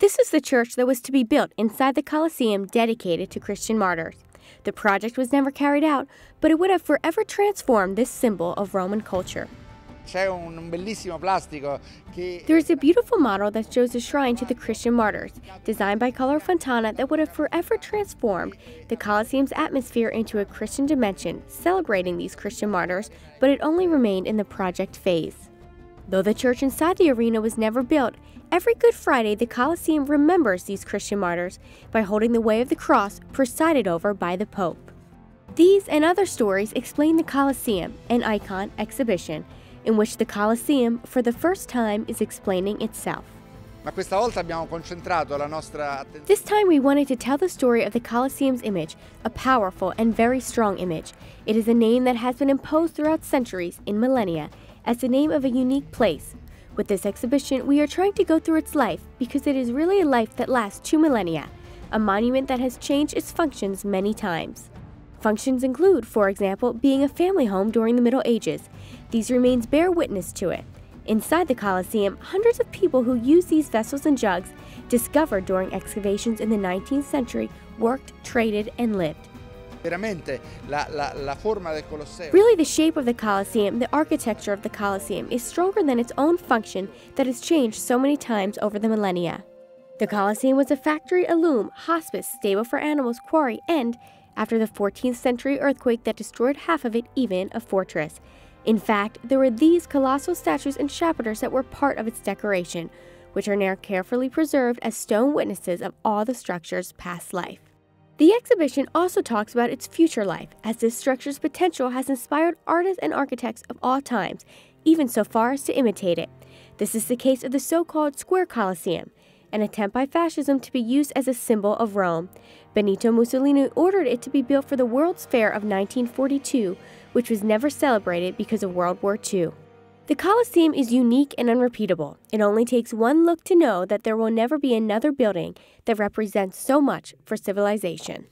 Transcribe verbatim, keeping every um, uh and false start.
This is the church that was to be built inside the Colosseum dedicated to Christian martyrs. The project was never carried out, but it would have forever transformed this symbol of Roman culture. There is a beautiful model that shows a shrine to the Christian martyrs, designed by Carlo Fontana, that would have forever transformed the Colosseum's atmosphere into a Christian dimension, celebrating these Christian martyrs, but it only remained in the project phase. Though the church inside the arena was never built, every Good Friday the Colosseum remembers these Christian martyrs by holding the Way of the Cross, presided over by the Pope. These and other stories explain the Colosseum, an icon exhibition, in which the Colosseum, for the first time, is explaining itself. This time we wanted to tell the story of the Colosseum's image, a powerful and very strong image. It is a name that has been imposed throughout centuries, in millennia, as the name of a unique place. With this exhibition, we are trying to go through its life, because it is really a life that lasts two millennia, a monument that has changed its functions many times. Functions include, for example, being a family home during the Middle Ages. These remains bear witness to it. Inside the Colosseum, hundreds of people who used these vessels and jugs, discovered during excavations in the nineteenth century, worked, traded, and lived. Really, the shape of the Colosseum, the architecture of the Colosseum, is stronger than its own function that has changed so many times over the millennia. The Colosseum was a factory, a loom, hospice, stable for animals, quarry, and, after the fourteenth century earthquake that destroyed half of it, even a fortress. In fact, there were these colossal statues and chapiters that were part of its decoration, which are now carefully preserved as stone witnesses of all the structure's past life. The exhibition also talks about its future life, as this structure's potential has inspired artists and architects of all times, even so far as to imitate it. This is the case of the so-called Square Colosseum, an attempt by fascism to be used as a symbol of Rome. Benito Mussolini ordered it to be built for the World's Fair of nineteen forty-two, which was never celebrated because of World War Two. The Colosseum is unique and unrepeatable. It only takes one look to know that there will never be another building that represents so much for civilization.